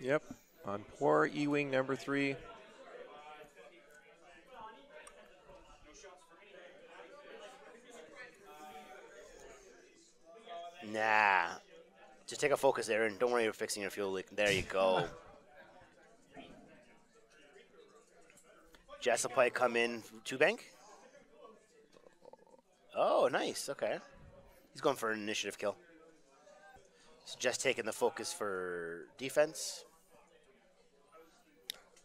Yep. On poor E-Wing number three. Nah. Just take a focus there and don't worry you're fixing your fuel leak. There you go. Jess will probably come in two bank. Oh, nice. Okay. He's going for an initiative kill. So just taking the focus for defense.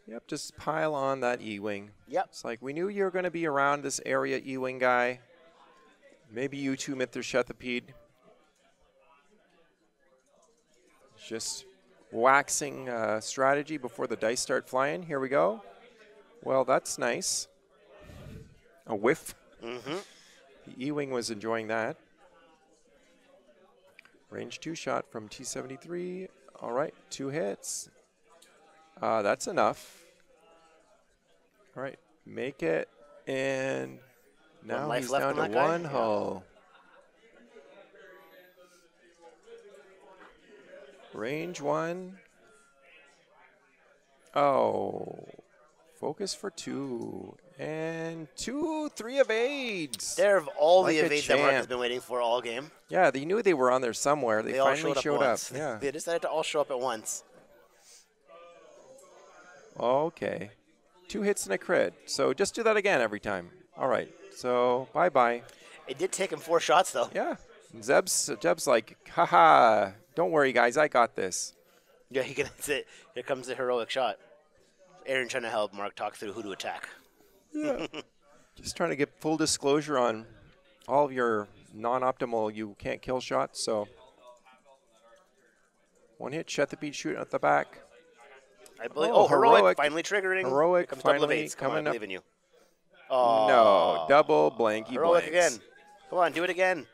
Yep, just pile on that E-Wing. Yep. It's like, we knew you were going to be around this area, E-Wing guy. Maybe you too, Mister Sheathipede. Just waxing uh, strategy before the dice start flying. Here we go. Well, that's nice. A whiff. Mm-hmm. The E-Wing was enjoying that. Range two shot from T seventy-three. All right, two hits. Uh, that's enough. All right, make it. And now he's down to one hull. Range one. Oh. Focus for two. And two, three evades. They have all like the evades that Mark has been waiting for all game. Yeah, they knew they were on there somewhere. They, they finally all showed, up, showed up. Yeah, they decided to all show up at once. Okay. Two hits and a crit. So just do that again every time. All right. So bye-bye. It did take him four shots, though. Yeah. Zeb's, Zeb's like, haha, don't worry, guys. I got this. Yeah, he can, that's it. Here comes the heroic shot. Aaron trying to help Mark talk through who to attack. Yeah. Just trying to get full disclosure on all of your non-optimal you can't kill shots. So one hit, Sheathipede shooting at the back. I believe. Oh, oh heroic, heroic finally triggering. Heroic comes finally double eights. Come coming on, I believe in you. Oh. No, double blanky heroic blanks. Again. Come on, do it again.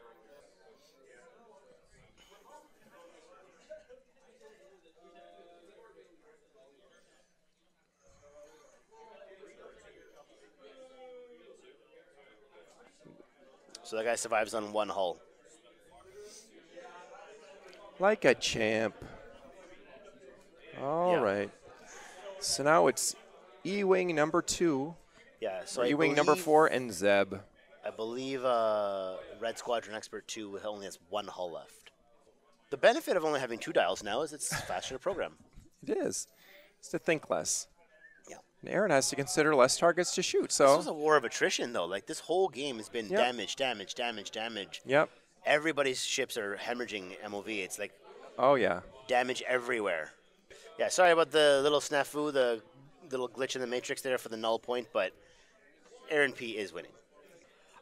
So that guy survives on one hull. Like a champ. All yeah. right. So now it's E-Wing number two. Yeah. So E-Wing number four and Zeb. I believe uh, Red Squadron Expert two only has one hull left. The benefit of only having two dials now is it's faster to program. It is. It's to think less. And Aaron has to consider less targets to shoot. So this was a war of attrition, though. Like, this whole game has been yep. damage, damage, damage, damage. Yep. Everybody's ships are hemorrhaging M O V. It's like, oh yeah, damage everywhere. Yeah. Sorry about the little snafu, the little glitch in the matrix there for the null point, but Aaron P is winning.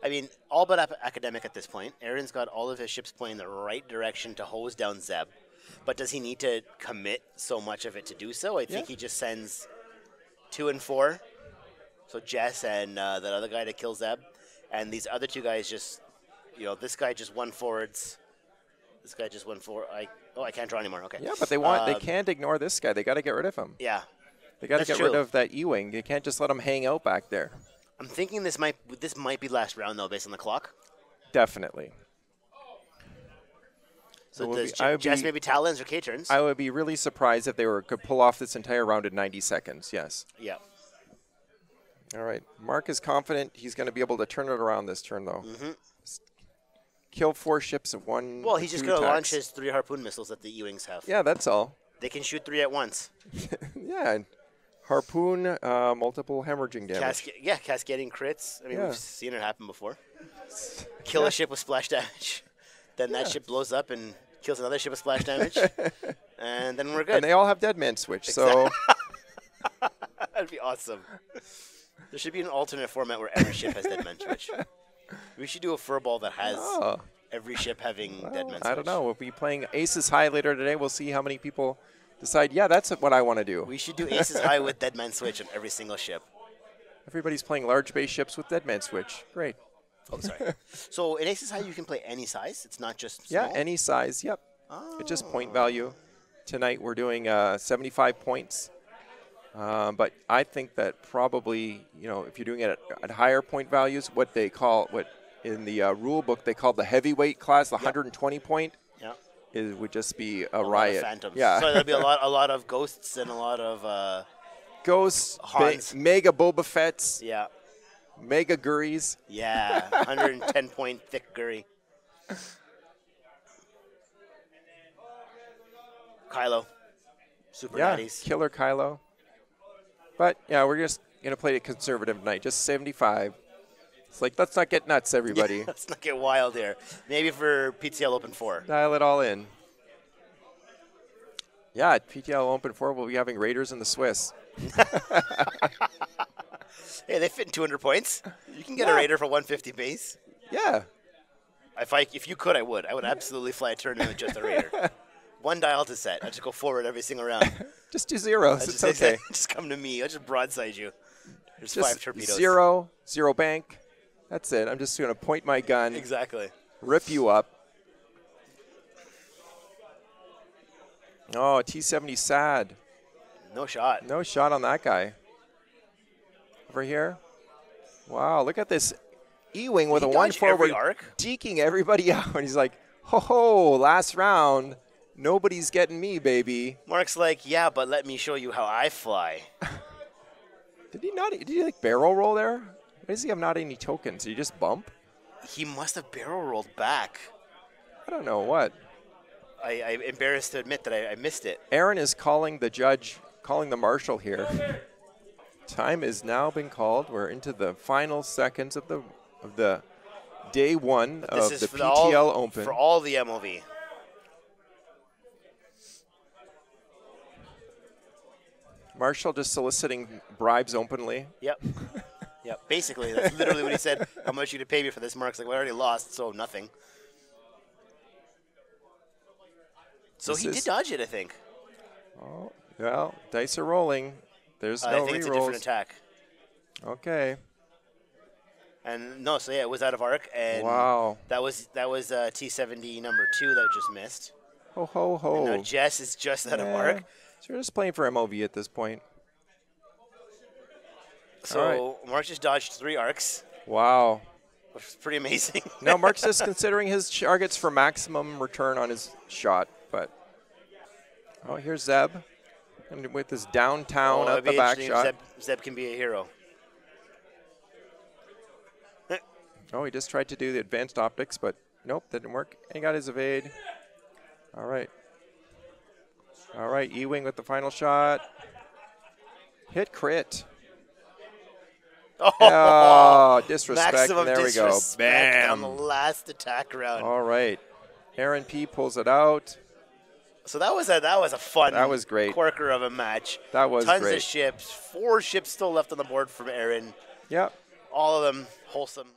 I mean, all but academic at this point. Aaron's got all of his ships playing the right direction to hose down Zeb, but does he need to commit so much of it to do so? I think yeah. he just sends. Two and four, so Jess and uh, that other guy that kills Zeb, and these other two guys just, you know, this guy just won forwards, this guy just won forward. I oh, I can't draw anymore. Okay. Yeah, but they want, um, they can't ignore this guy. They got to get rid of him. Yeah, they got to get true. rid of that E-Wing. You can't just let him hang out back there. I'm thinking this might this might be last round though, based on the clock. Definitely. So does be, Jess be, maybe Talons or K-turns? I would be really surprised if they were could pull off this entire round in ninety seconds, yes. Yeah. All right. Mark is confident he's going to be able to turn it around this turn, though. Mm-hmm. Kill four ships of one. Well, he's just going to launch his three Harpoon missiles that the E-Wings have. Yeah, that's all. They can shoot three at once. Yeah. Harpoon, uh, multiple hemorrhaging damage. Casca yeah, cascading crits. I mean, yeah. we've seen it happen before. Kill yeah. a ship with splash damage. Then yeah. that ship blows up and kills another ship with splash damage, and then we're good. And they all have Dead Man Switch, exactly. So that'd be awesome. There should be an alternate format where every ship has Dead Man Switch. We should do a furball that has oh. every ship having well, Dead Man Switch. I don't know. We'll be playing Aces High later today. We'll see how many people decide. Yeah, that's what I want to do. We should do Aces High with Dead Man Switch on every single ship. Everybody's playing large base ships with Dead Man Switch. Great. Oh, sorry. So in Aces High, you can play any size. It's not just small? Yeah, any size. Yep. Oh. It's just point value. Tonight we're doing uh, seventy-five points, um, but I think that probably, you know, if you're doing it at, at higher point values, what they call what in the uh, rule book they call the heavyweight class, the yep. one hundred twenty point, yep. it would just be a, a riot. Lot of phantoms. Yeah. So there'll be a lot, a lot of ghosts and a lot of uh, ghosts, Hans. Mega Boba Fett's. Yeah. Mega Gurries. Yeah, one hundred ten point thick Gurry. Kylo. Super yeah, Natties. Killer Kylo. But, yeah, we're just going to play it conservative tonight, just seventy-five. It's like, let's not get nuts, everybody. Yeah, let's not get wild here. Maybe for P T L Open four. Dial it all in. Yeah, at P T L Open four, we'll be having Raiders in the Swiss. Hey, they fit in two hundred points. You can get yeah. a Raider for one fifty base. Yeah. If I, if you could, I would. I would absolutely fly a tournament with just a Raider. One dial to set. I just go forward every single round. Just do zeros. Just, it's okay. Just, just come to me. I'll just broadside you. There's just five torpedoes. Zero, zero bank. That's it. I'm just going to point my gun. Exactly. Rip you up. Oh, T seventy sad. No shot. No shot on that guy. Over here. Wow, look at this E-Wing with he a one forward arc, deking everybody out. And he's like, ho ho, last round, nobody's getting me, baby. Mark's like, yeah, but let me show you how I fly. Did he not, did he like barrel roll there? Why does he have not any tokens? Did he just bump? He must have barrel rolled back. I don't know what. I, I'm embarrassed to admit that I, I missed it. Aaron is calling the judge calling the marshal here. Time has now been called. We're into the final seconds of the of the day one of the P T L all, Open for all the M O V. Marshall just soliciting bribes openly. Yep. Yep. Basically, that's literally what he said. How much you to pay me for this? Mark's like, well, I already lost, so nothing. So this he did dodge it, I think. Oh well, dice are rolling. There's uh, no I think it's a different attack. Okay. And no, so yeah, it was out of arc, and wow, that was that was uh, T seventy number two that just missed. Ho ho ho! And now Jess is just out yeah. of arc. So you're just playing for M O V at this point. So right. Mark just dodged three arcs. Wow. Which is pretty amazing. Now Mark's just considering his targets for maximum return on his shot, but oh, here's Zeb, and with his downtown at oh, the back shot. Zeb, Zeb can be a hero. Oh, he just tried to do the advanced optics, but nope, didn't work. And he got his evade. All right. All right, E-Wing with the final shot. Hit crit. Oh, oh disrespect. Maximum there disrespect we go. Bam. On the last attack round. All right. Aaron P pulls it out. So that was a that was a fun that was great. Quirker of a match. That was Tons great. Tons of ships. Four ships still left on the board from Aaron. Yep. All of them wholesome.